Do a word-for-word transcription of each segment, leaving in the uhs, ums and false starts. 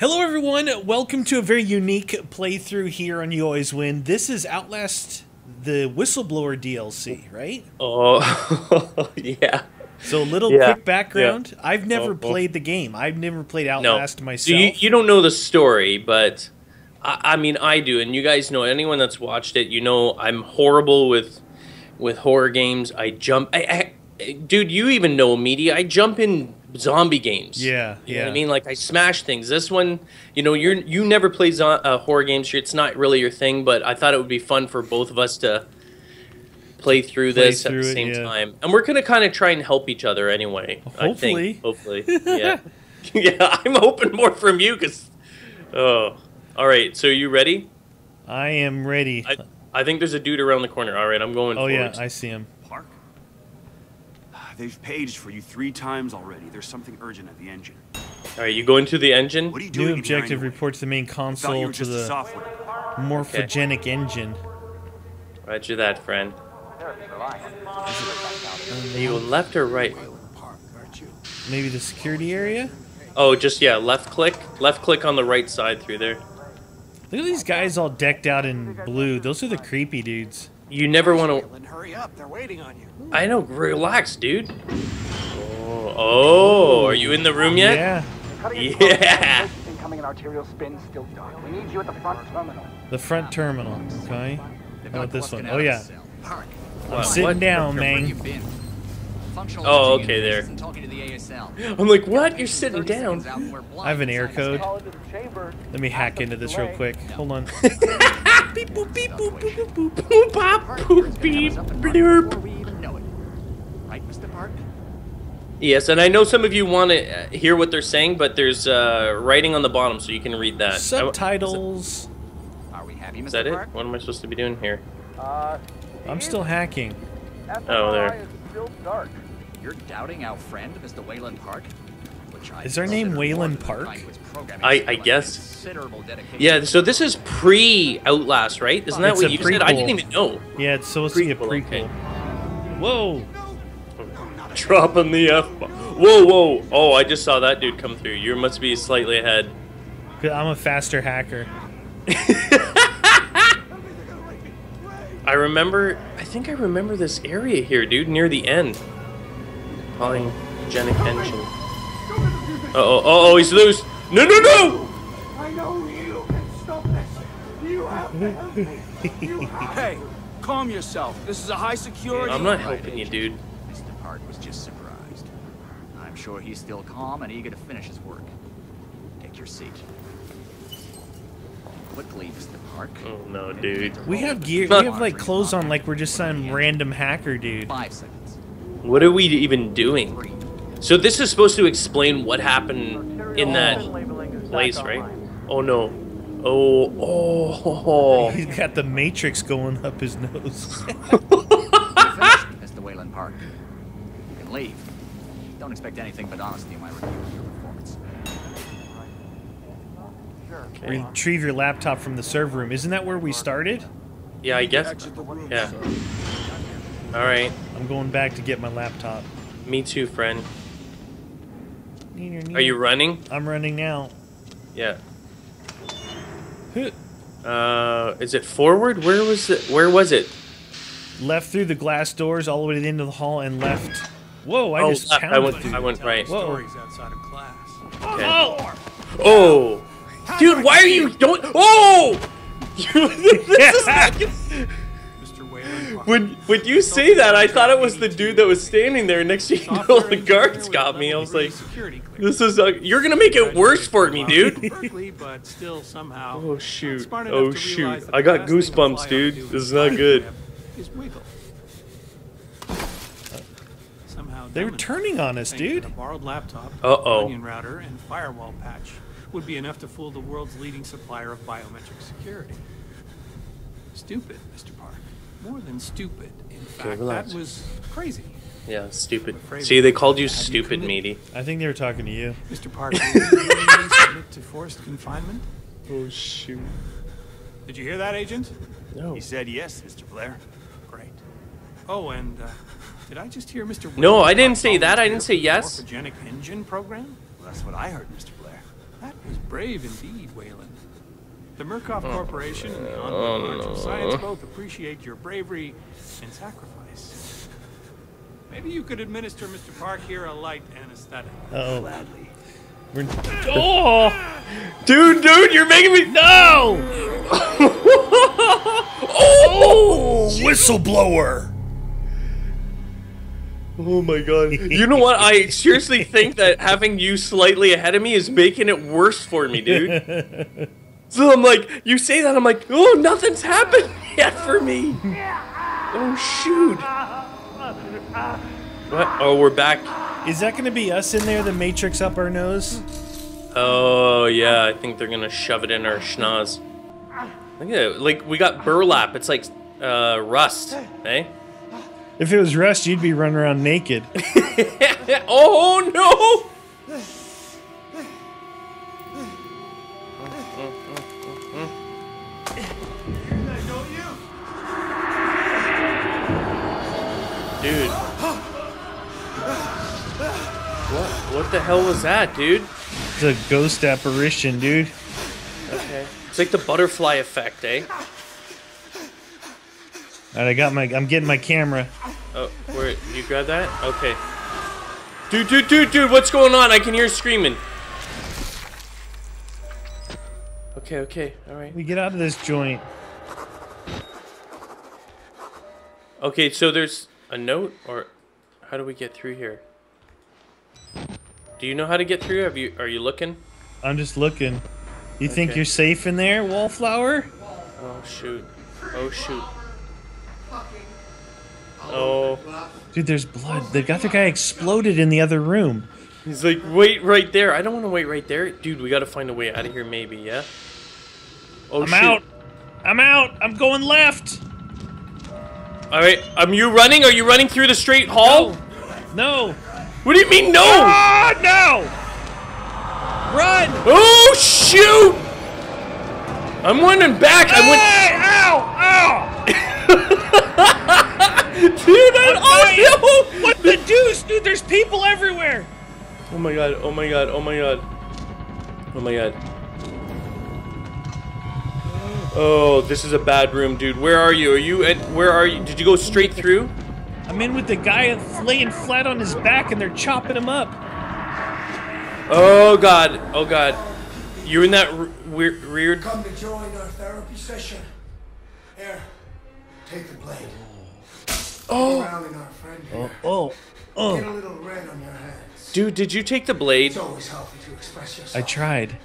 Hello everyone, welcome to a very unique playthrough here on YouAlwaysWin. This is Outlast, the Whistleblower D L C, right? Oh, yeah. So a little yeah. quick background. Yeah. I've never oh, played oh. the game. I've never played Outlast no. myself. So you, you don't know the story, but I, I mean, I do. And you guys know, anyone that's watched it, you know I'm horrible with with horror games. I jump... I, I, dude, you even know media. I jump in... zombie games. Yeah, you know yeah. what I mean, like I smash things. This one, you know, you're you never play zo uh, horror games. It's not really your thing, but I thought it would be fun for both of us to play through play this through at the same it, yeah. time. And we're gonna kind of try and help each other anyway. Hopefully, I think. hopefully, yeah, yeah. I'm hoping more from you, cause oh, all right. So are you ready? I am ready. I, I think there's a dude around the corner. All right, I'm going. Oh forward. yeah, I see him. They've paged for you three times already. There's something urgent at the engine. All right, you go into the engine. What are you doing? New objective reports the main console to the morphogenic okay. engine. Roger that, friend. Are you left or right? Maybe the security area? Oh, just, yeah, left click. Left click on the right side through there. Look at these guys all decked out in blue. Those are the creepy dudes. You never want to... Hurry up, they're waiting on you. I know, relax, dude. Oh, oh, are you in the room yet? Yeah. Yeah. The front terminal, okay? How about this one? Oh, yeah. I'm sitting down, man. Oh, okay, there. I'm like, what? You're sitting down. I have an air code. Let me hack into this real quick. Hold on. Beep, boop, beep, boop, boop, boop, boop, boop, pop, boop, beep, blurp. Right, Mister Park? Yes, and I know some of you want to hear what they're saying, but there's uh, writing on the bottom, so you can read that. Subtitles. Are we happy, Mister Park? Is that it? What am I supposed to be doing here? Uh, I'm still hacking. Oh, there. You're doubting our friend, Mister Waylon Park? Is their name Waylon Park? I, I guess. Yeah, so this is pre-Outlast, right? Isn't that it's what you prequel. said? I didn't even know. Yeah, it's supposed to be a prequel. Okay. Whoa. Dropping the F-bomb. Whoa, whoa. Oh, I just saw that dude come through. You must be slightly ahead. I'm a faster hacker. I remember... I think I remember this area here, dude, near the end. Polygenic engine. Uh oh, oh, oh, he's loose. No, no, no! I know you can stop this. You have to help me. You have to. Hey, calm yourself. This is a high security. I'm not helping you, dude. Mister Park was just surprised. I'm sure he's still calm and eager to finish his work. Take your seat. Quickly, Mister Park. Oh, no, dude. We have gear. We have, like, clothes on like we're just some random hacker, dude. Five seconds. What are we even doing? So this is supposed to explain what happened in that place, right? Oh no! Oh oh! He's got the Matrix going up his nose. Mister Waylon Park, you can leave. Don't expect anything but honesty in my review of your performance. Okay. Retrieve your laptop from the server room. Isn't that where we started? Yeah, I guess. Yeah. All right. I'm going back to get my laptop. Me too, friend. Are you running? I'm running now. Yeah. Uh, is it forward? Where was it? Where was it? Left through the glass doors, all the way to the end of the hall, and left. Whoa! I oh, just I went. Through. I went right. Whoa! Outside of class. Okay. Oh! Oh! How Dude, why are you don't? Oh! This is. When, when you say that, I thought it was the dude that was standing there next to you. You know, the guards got me. I was like, "This is a, you're gonna make it worse for me, dude." Oh shoot! Oh shoot! I got goosebumps, dude. This is not good. They're turning on us, dude. Uh oh. Onion router and firewall patch would be enough to fool the world's leading supplier of biometric security. Stupid, Mister Park. More than stupid. In fact, that was crazy. Yeah, stupid. See, they called you stupid, meaty. I think they were talking to you, Mister Parker. Submit to forced confinement. Oh shoot! Did you hear that, Agent? No. He said yes, Mister Blair. Great. Oh, and uh, did I just hear Mister Blair? No, I didn't say that. I didn't say yes. Morphogenic engine program. Well, that's what I heard, Mister Blair. That was brave indeed, Waylon. The Murkoff Corporation and the Unbound March of Science both appreciate your bravery and sacrifice. Maybe you could administer Mister Park here a light anesthetic. Uh-oh. Gladly. We're... Oh! Dude, dude, you're making me... No! Oh! Whistleblower! Oh my god. You know what? I seriously think that having you slightly ahead of me is making it worse for me, dude. So I'm like, you say that, I'm like, oh, nothing's happened yet for me. Oh, shoot. What? Oh, we're back. Is that going to be us in there, the Matrix up our nose? Oh, yeah. I think they're going to shove it in our schnoz. Look at it. Like, we got burlap. It's like uh, rust, eh? If it was rust, you'd be running around naked. Oh, no! Dude. What? What the hell was that, dude? It's a ghost apparition, dude. Okay. It's like the butterfly effect, eh? Alright, I got my... I'm getting my camera. Oh, where... You grab that? Okay. Dude, dude, dude, dude, what's going on? I can hear screaming. Okay, okay, alright. We get out of this joint. Okay, so there's a note, or... How do we get through here? Do you know how to get through? Have you... Are you looking? I'm just looking. You okay. Think you're safe in there, wallflower? Oh, shoot. Oh, shoot. Oh. Dude, there's blood. The other guy exploded in the other room. He's like, wait right there. I don't want to wait right there. Dude, we got to find a way out of here maybe, yeah? Oh, I'm shoot. out. I'm out. I'm going left. All right. Are you running? Are you running through the straight hall? No. No. What do you mean no? Ah, no. Run. Oh, shoot. I'm running back. Hey, I went... Ow, ow. Dude, I oh, no. What the deuce, dude? There's people everywhere. Oh my god! Oh my god! Oh my god! Oh my god! Oh, this is a bad room, dude. Where are you? Are you at? Where are you? Did you go straight through? I'm in with the guy laying flat on his back, and they're chopping him up. Oh god! Oh god! You're in that weird, weird. Come to join our therapy session. Here, take the blade. Oh. Oh, oh, oh. Get a little red on your hands. Dude, did you take the blade? It's always healthy to express yourself. I tried.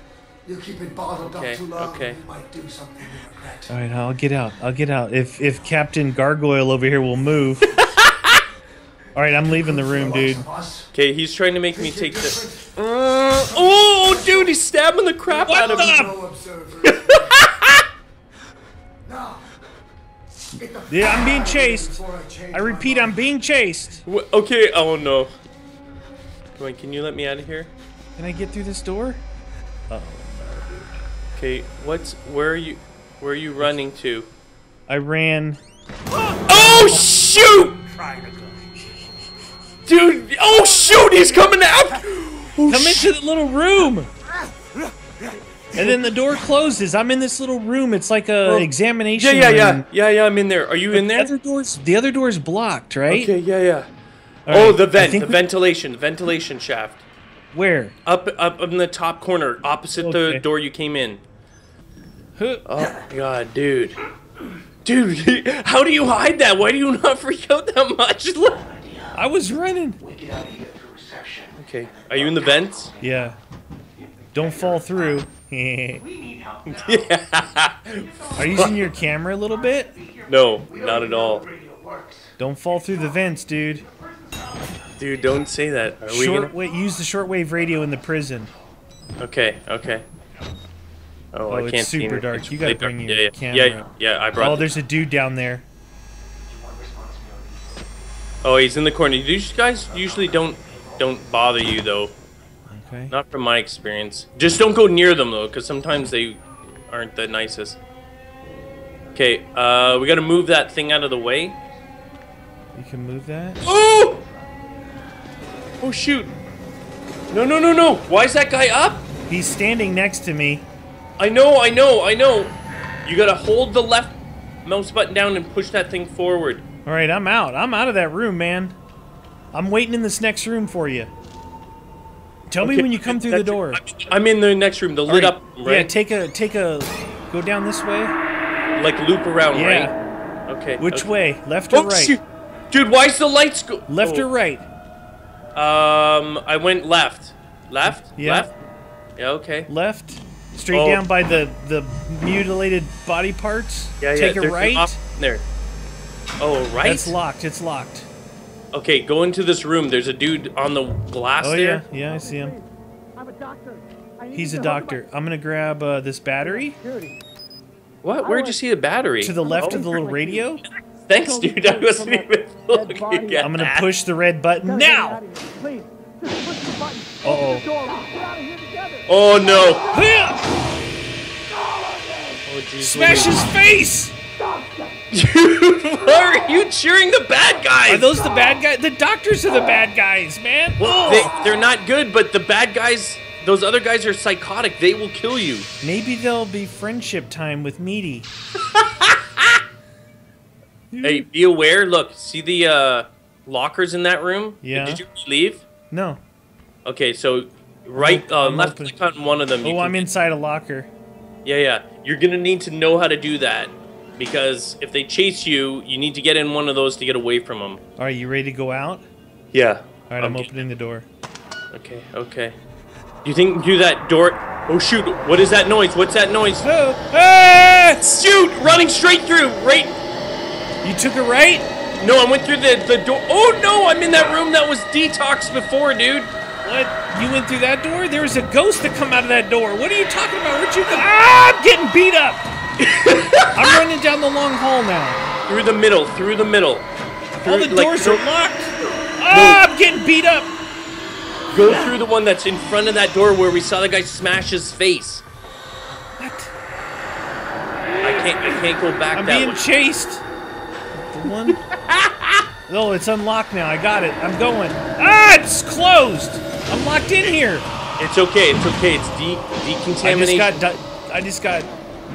You keep it bottled okay. up too long, okay. You might do something you regret. All right, I'll get out. I'll get out. If if Captain Gargoyle over here will move. All right, I'm leaving the room, dude. Okay, he's trying to make me take this. Uh, oh, dude, he's stabbing the crap what out of me. No. Yeah, I'm being chased. I repeat, I'm being chased. Wh okay, oh no. Come on, can you let me out of here? Can I get through this door? Uh oh, no, dude. Okay, what's, where are you, where are you running to? I ran. Oh, shoot! Dude, oh shoot, he's coming out! Oh, come into the little room! And then the door closes. I'm in this little room. It's like a oh. examination. Yeah, yeah, room. yeah, yeah, yeah. I'm in there. Are you but in there? The other door's, the other door's blocked, right? Okay, yeah, yeah. All oh, right. the vent, the we... ventilation, the ventilation shaft. Where? Up, up in the top corner, opposite okay. the door you came in. Huh. Oh god, dude, dude, how do you hide that? Why do you not freak out that much? Look, I was running. We get out of here through reception. Okay, are you in the vents? Yeah. Don't fall through. Yeah. Are you using your camera a little bit? No, not at all. Don't fall through the vents, dude. Dude, don't say that. Are we gonna... Wait, use the shortwave radio in the prison. Okay, okay. Oh, oh I can't it's super see super dark. It's you gotta bring your yeah, yeah. camera. Yeah, yeah, I brought. Oh, there's a dude down there. Oh, he's in the corner. These guys usually don't don't bother you though. Okay. Not from my experience. Just don't go near them though, because sometimes they aren't the nicest. Okay, uh, we gotta move that thing out of the way. You can move that? Oh! Oh shoot! No, no, no, no! Why is that guy up? He's standing next to me. I know, I know, I know. You gotta hold the left mouse button down and push that thing forward. Alright, I'm out. I'm out of that room, man. I'm waiting in this next room for you. Tell okay. me when you come through That's the door. It. I'm in the next room, the All lit right. up room, right? Yeah, take a, take a, go down this way. Like loop around, yeah. right? Okay. Which okay. way? Left or oh, right? Shoot. Dude, why's the lights go? Left oh. or right? Um, I went left. Left? Yeah. Left? Yeah, okay. Left. Straight oh. down by the, the mutilated body parts. Yeah, yeah. Take a right. There. Oh, right? It's locked. It's locked. Okay, go into this room. There's a dude on the glass oh, there. Yeah, yeah, I see him. I'm a doctor. He's a doctor. I'm going to grab uh, this battery. What? Where'd you see the battery? To the left oh, of the little radio. Thanks, dude. I wasn't even looking at I'm going to push the red button now. Uh-oh. Oh, no. Oh, geez, smash his face! Dude, why are you cheering the bad guys? Are those the bad guys? The doctors are the bad guys, man. Well, they, they're not good, but the bad guys, those other guys are psychotic. They will kill you. Maybe there'll be friendship time with Meaty. Hey, be aware. Look, see the uh, lockers in that room? Yeah. Did you leave? No. Okay, so right, uh, left click on one of them. Oh, I'm inside a locker. Yeah, yeah. You're going to need to know how to do that. Because if they chase you, you need to get in one of those to get away from them. All right, you ready to go out? Yeah. All right, I'm, I'm opening the door. Okay, okay. Do you think do that door? Oh shoot! What is that noise? What's that noise? Oh. Ah! Shoot! Running straight through. Right. You took a right? No, I went through the the door. Oh no! I'm in that room that was detoxed before, dude. What? You went through that door? There was a ghost that come out of that door. What are you talking about? Where'd you go? Ah! I'm getting beat up. I'm running down the long hall now. Through the middle, through the middle. Through, All the doors like, are locked. Ah, oh, I'm getting beat up. Go yeah. through the one that's in front of that door where we saw the guy smash his face. What? I can't. I can't go back. I'm that being way. chased. The one. Oh, it's unlocked now. I got it. I'm going. Ah, it's closed. I'm locked in here. It's okay. It's okay. It's de decontamination. I just got. I just got.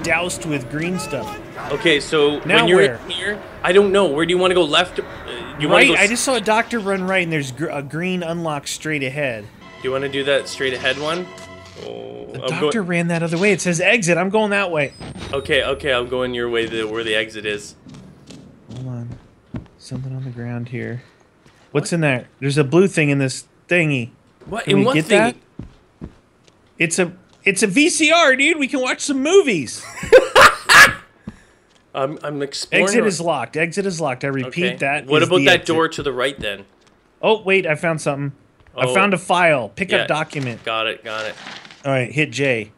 doused with green stuff. Okay, so now when you're where? in here, I don't know. Where do you want to go? Left? Uh, you right? Go I just saw a doctor run right, and there's gr a green unlock straight ahead. Do you want to do that straight ahead one? Oh, the I'm doctor ran that other way. It says exit. I'm going that way. Okay, okay, I'm going your way to where the exit is. Hold on. Something on the ground here. What's what? in there? There's a blue thing in this thingy. What? Can in we what get thingy? that? It's a... It's a V C R, dude. We can watch some movies. I'm, I'm exploring. Exit is locked. Exit is locked. I repeat okay. that. What about that exit. door to the right then? Oh, wait. I found something. Oh. I found a file. Pick yeah. up document. Got it. Got it. All right. Hit J.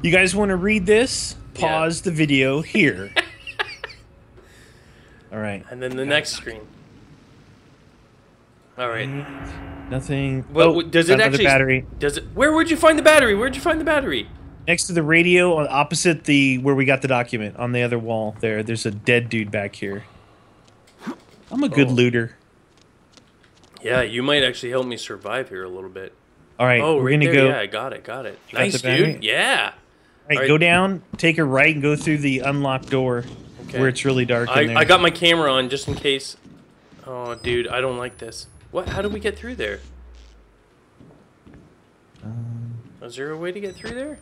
You guys want to read this? Pause yeah. the video here. All right. And then the Got next it. screen. All right. Mm-hmm. Nothing. Well, oh, does it actually? Battery. Does it? Where would you find the battery? Where'd you find the battery? Next to the radio, on opposite the where we got the document on the other wall. There, there's a dead dude back here. I'm a good oh. looter. Yeah, you might actually help me survive here a little bit. All right. Oh, we're right gonna there, go. Yeah, I got it. Got it. You nice, got dude. Yeah. All right, All right, go down. Take a right and go through the unlocked door okay. where it's really dark. I, in there. I got my camera on just in case. Oh, dude, I don't like this. What? How did we get through there? Um, Is there a way to get through there?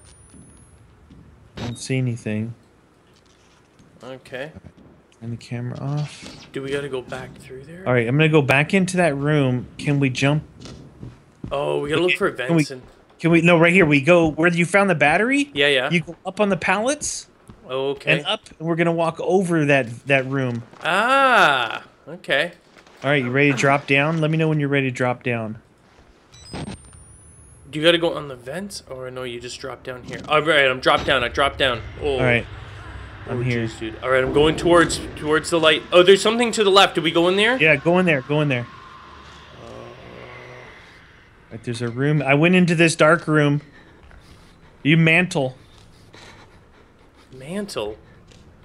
I don't see anything. Okay. And the camera off. Do we gotta go back through there? Alright, I'm gonna go back into that room. Can we jump? Oh, we gotta look for vents. Can we, can we, no, right here. We go where you found the battery? Yeah, yeah. You go up on the pallets. Oh, okay. And up, and we're gonna walk over that, that room. Ah, okay. All right, you ready to drop down? Let me know when you're ready to drop down. You gotta go on the vents, or no, you just drop down here. All right, I'm dropped down. I dropped down. Oh. All right, I'm oh, here, geez, dude. All right, I'm going towards towards the light. Oh, there's something to the left. Do we go in there? Yeah, go in there. Go in there. Uh... Right, there's a room. I went into this dark room. You mantle. Mantle.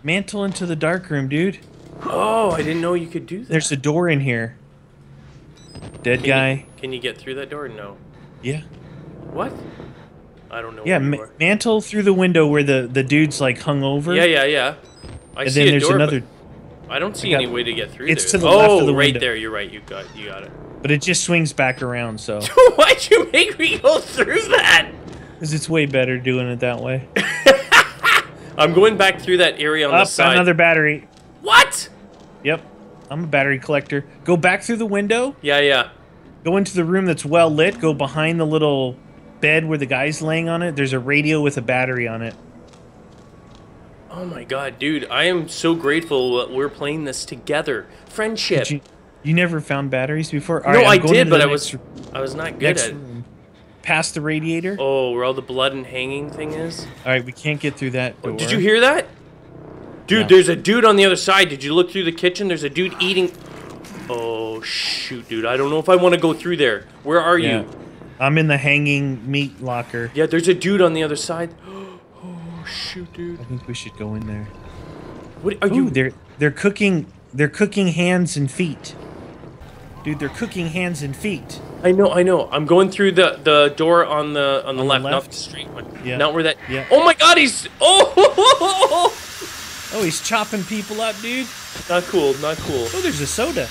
Mantle into the dark room, dude. Oh, I didn't know you could do that. There's a door in here. Dead can guy. You, can you get through that door? No. Yeah. What? I don't know. Yeah, ma are. mantle through the window where the the dude's like hung over. Yeah, yeah, yeah. I and see then a there's door, another. I don't see I got, any way to get through. It's there. to the oh, left of the right window. there. You're right. You got you got it. But it just swings back around. So why'd you make me go through that? Because it's way better doing it that way. I'm going back through that area on Up, the side. Another battery. What? Yep. I'm a battery collector. Go back through the window. Yeah, yeah. Go into the room that's well lit. Go behind the little bed where the guy's laying on it. There's a radio with a battery on it. Oh my god, dude. I am so grateful that we're playing this together. Friendship. You, you never found batteries before? All no, right, I did, but I was, room. I was not good next at it. Past the radiator. Oh, where all the blood and hanging thing is. All right, we can't get through that door. Did you hear that? Dude, no. There's a dude on the other side. Did you look through the kitchen? There's a dude eating. Oh, shoot, dude. I don't know if I want to go through there. Where are yeah. you? I'm in the hanging meat locker. Yeah, there's a dude on the other side. Oh, shoot, dude. I think we should go in there. What are Ooh, you? They're, they're cooking. They're cooking hands and feet. Dude, they're cooking hands and feet. I know, I know. I'm going through the the door on the on the on left, the left. Not the street one. Yeah. Not where that. Yeah. Oh my God, he's oh. Oh, he's chopping people up, dude. Not cool, not cool. Oh, there's a soda.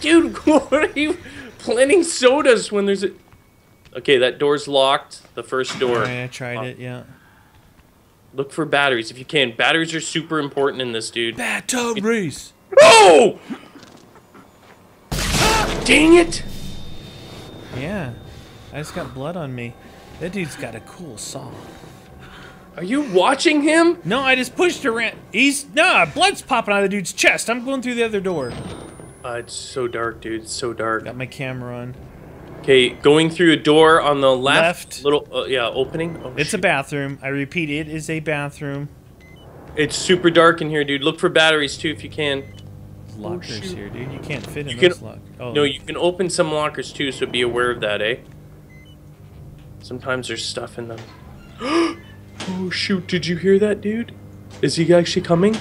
Dude, what are you planting sodas when there's a? Okay, that door's locked. The first door. All right, I tried oh. it. Yeah. Look for batteries if you can. Batteries are super important in this, dude. Batteries. Oh. Dang it! Yeah, I just got blood on me. That dude's got a cool saw. Are you watching him? No, I just pushed around. He's nah, blood's popping out of the dude's chest. I'm going through the other door. Uh, it's so dark, dude. It's so dark. Got my camera on. Okay, going through a door on the left. left. Little uh, yeah, opening. Oh, it's shoot. a bathroom. I repeat, it is a bathroom. It's super dark in here, dude. Look for batteries too if you can. Lockers oh, here, dude. You can't fit in you those can, lockers. Oh. No, you can open some lockers too, so be aware of that, eh? Sometimes there's stuff in them. Oh shoot! Did you hear that, dude? Is he actually coming?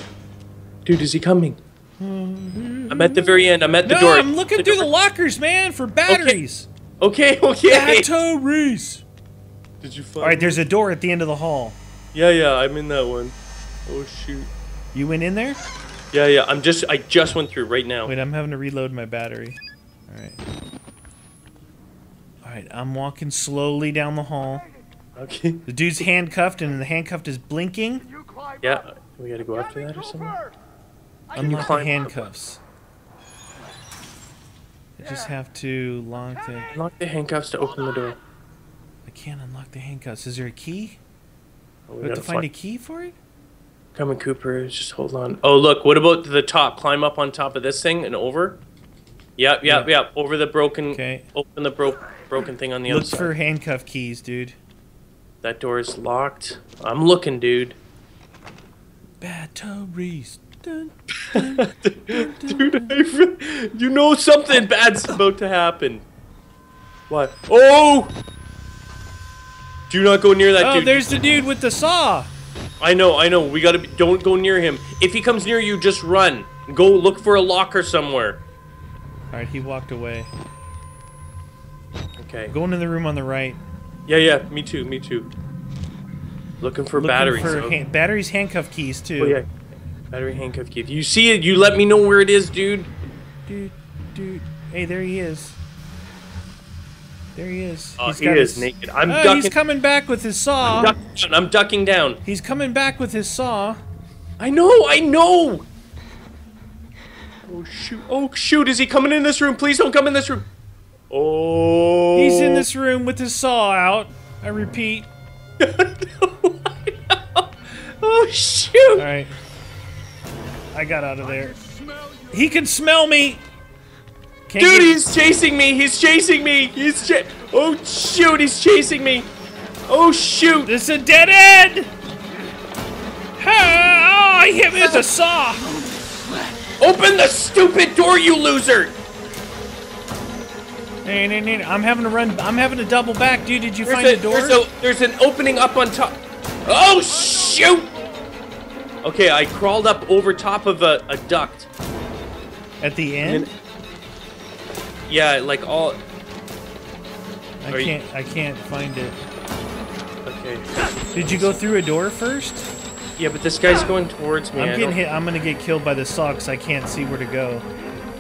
Dude, is he coming? I'm at the very end. I'm at the no, door. I'm looking the through door. the lockers, man, for batteries. Okay, okay. okay. Batteries. Did you find? All right, me? There's a door at the end of the hall. Yeah, yeah, I'm in that one. Oh shoot! You went in there? Yeah, yeah, I'm just, I just went through right now. Wait, I'm having to reload my battery. Alright. Alright, I'm walking slowly down the hall. Okay. The dude's handcuffed, and the handcuffed is blinking. Yeah, we gotta go after that or something? Unlock the handcuffs. I just have to lock the... Lock the handcuffs to open the door. I can't unlock the handcuffs. Is there a key? Oh, we, we have to find a key for it? Come on, Cooper. Just hold on. Oh, look. What about the top? Climb up on top of this thing and over? Yep, yep, yeah. yep. Over the broken... Okay. Open the bro broken thing on the other side. Look for handcuff keys, dude. That door is locked. I'm looking, dude. Batteries. Dun, dun, dun, dun, dude, I, you know something bad's about to happen. What? Oh! Do not go near that oh, dude. Oh, there's the dude with the saw. I know, I know. We gotta be, don't go near him. If he comes near you, just run. Go look for a locker somewhere. All right, he walked away. Okay. Go into the room on the right. Yeah, yeah. Me too. Me too. Looking for Looking batteries. For okay. hand, batteries, handcuff keys too. Oh yeah. Battery handcuff key. If you see it, you let me know where it is, dude. Dude, dude. Hey, there he is. There he is. Oh, he's he is his... naked. I'm oh, ducking. He's coming back with his saw. I'm ducking, I'm ducking down. He's coming back with his saw. I know. I know. Oh shoot! Oh shoot! Is he coming in this room? Please don't come in this room. Oh. He's in this room with his saw out. I repeat. no, I know. Oh shoot! All right. I got out of there. He can smell me. Can't Dude, he's chasing me! He's chasing me! He's ch- Oh, shoot! He's chasing me! Oh, shoot! This is a dead end! Ah, oh, he hit me with a saw! Open the stupid door, you loser! Hey, hey, hey, I'm having to run- I'm having to double back, dude. Did you there's find a, the door? There's, a, there's an opening up on top- Oh, shoot! Okay, I crawled up over top of a, a duct. At the end? Yeah, like all... I I Are can't. You... I can't find it. Okay. Did you go through a door first? Yeah, but this guy's going towards me. I'm getting hit. I'm gonna get killed by the saw because I can't see where to go.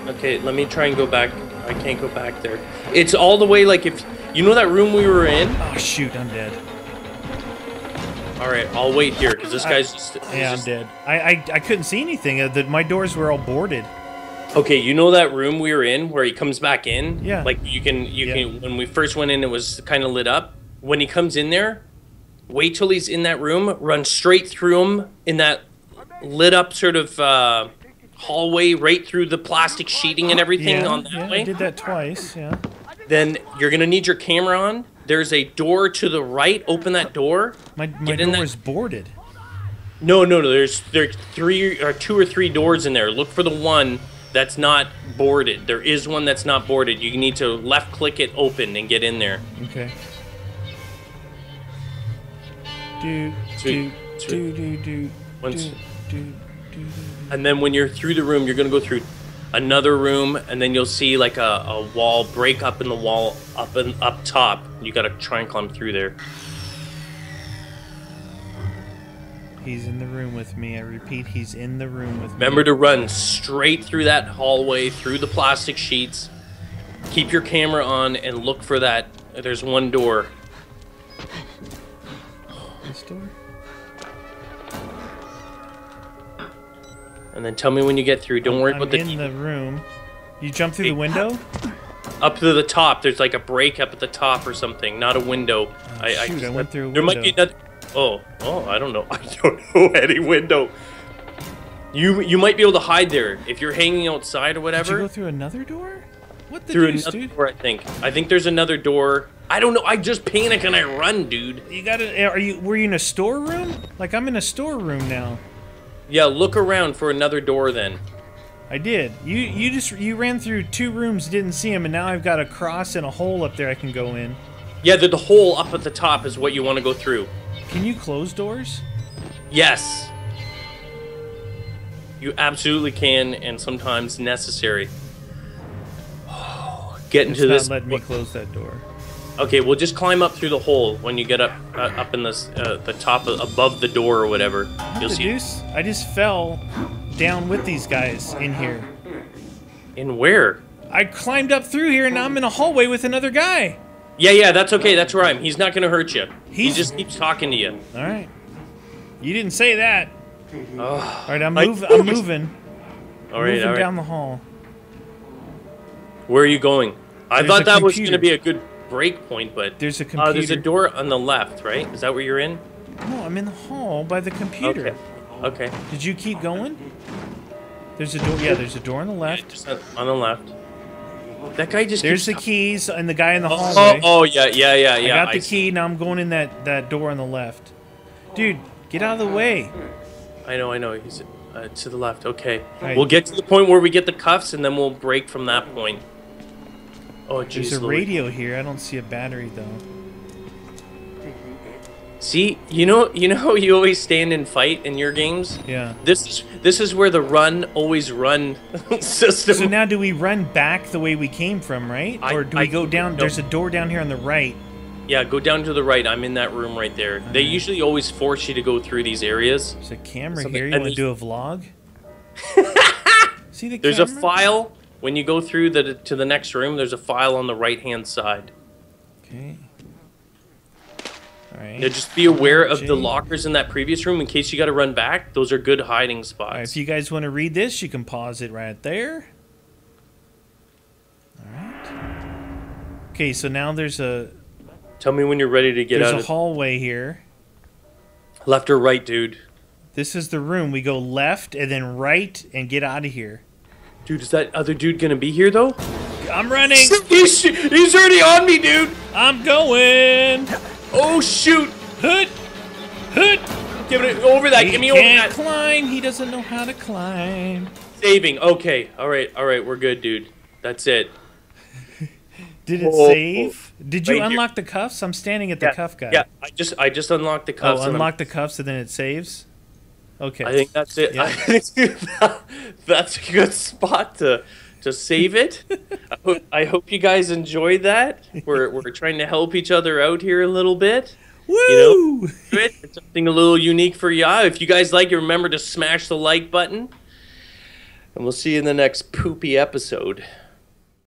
Okay, let me try and go back. I can't go back there. It's all the way, like, if you know that room we were in. Oh shoot! I'm dead. All right, I'll wait here because this guy's I, just. Yeah, just... I'm dead. I, I I couldn't see anything. Uh, the, my doors were all boarded. Okay, you know that room we were in where he comes back in? Yeah. Like you can, you yeah. can. When we first went in, it was kind of lit up. When he comes in there, wait till he's in that room. Run straight through him in that lit up sort of uh, hallway, right through the plastic sheeting and everything yeah, on that yeah, way. I did that twice. Yeah. Then you're gonna need your camera on. There's a door to the right. Open that door. My my door that. is boarded. No, no, no. There's there's three or two or three doors in there. Look for the one that's not boarded. There is one that's not boarded. You need to left click it open and get in there. Okay. Do, do, do, do, do, Once. do, do, do, And then when you're through the room, you're going to go through another room, and then you'll see like a, a wall break up in the wall up and up top. You got to try and climb through there. He's in the room with me. I repeat, he's in the room with me. Remember to run straight through that hallway, through the plastic sheets. Keep your camera on and look for that. There's one door. This door? And then tell me when you get through. Don't worry I'm about the... I'm in the room. You jump through hey. the window? Up to the top. There's like a break up at the top or something. Not a window. Oh, I, shoot, I, I went through a window. There might be another... Oh, oh, I don't know. I don't know any window. You you might be able to hide there if you're hanging outside or whatever. Did you go through another door? What the Through deuce, another dude? door, I think. I think there's another door. I don't know. I just panic and I run, dude. You got to Are you were you in a storeroom? Like I'm in a storeroom now. Yeah, look around for another door then. I did. You you just you ran through two rooms, didn't see him, and now I've got a cross and a hole up there I can go in. Yeah, the, the hole up at the top is what you want to go through. Can you close doors? Yes. You absolutely can, and sometimes necessary. Oh, get into this. It's not letting me close that door. Okay, we'll just climb up through the hole when you get up uh, up in this uh, the top of, above the door or whatever. What You'll the see. Deuce? I just fell down with these guys in here. In where? I climbed up through here, and now I'm in a hallway with another guy. Yeah, yeah, that's okay. That's where I am. He's not going to hurt you. He's... He just keeps talking to you. All right. You didn't say that. Oh. All right, I'm, move, I... I'm moving. All right, moving all right. down the hall. Where are you going? I there's thought that computer. was going to be a good break point, but... There's a computer. Uh, there's a door on the left, right? Is that where you're in? No, I'm in the hall by the computer. Okay. Okay. Did you keep going? There's a door. Yeah, there's a door on the left. Yeah, just on the left. That guy just There's keeps... the keys and the guy in the hallway. Oh, oh yeah, yeah, yeah, yeah. I got the I key, see. now I'm going in that, that door on the left. Dude, get out of the way. I know, I know. He's uh, to the left. Okay. Right. We'll get to the point where we get the cuffs and then we'll break from that point. Oh, geez, There's a Lord. radio here. I don't see a battery though. See, you know, you know how you always stand and fight in your games. Yeah. This is this is where the run always run system. So now, do we run back the way we came from, right? I, or do I, we go down? No. There's a door down here on the right. Yeah, go down to the right. I'm in that room right there. All they right. usually always force you to go through these areas. There's a camera Something. here. You and want to do a vlog? See the. There's camera? a file when you go through the to the next room. There's a file on the right hand side. Okay. Right. Now just be aware of the lockers in that previous room in case you got to run back. Those are good hiding spots. Right, if you guys want to read this, you can pause it right there. All right. Okay, so now there's a... Tell me when you're ready to get out. There's a hallway here. Left or right, dude? This is the room. We go left and then right and get out of here. Dude, is that other dude going to be here, though? I'm running. He's, he's already on me, dude. I'm going. Oh shoot! Hood, hood! Give it over that. He Give me over that. He can't climb. He doesn't know how to climb. Saving. Okay. All right. All right. We're good, dude. That's it. Did it oh, save? Oh. Did you Wait, unlock here. the cuffs? I'm standing at the yeah, cuff guy. Yeah. I just I just unlocked the cuffs. Oh, unlock the cuffs and then it saves. Okay. I think that's it. Yeah. I think that's a good spot to So save it. I, hope, I hope you guys enjoyed that. We're we're trying to help each other out here a little bit. Woo! You know, it's something a little unique for you. If you guys like it, remember to smash the like button. And we'll see you in the next poopy episode.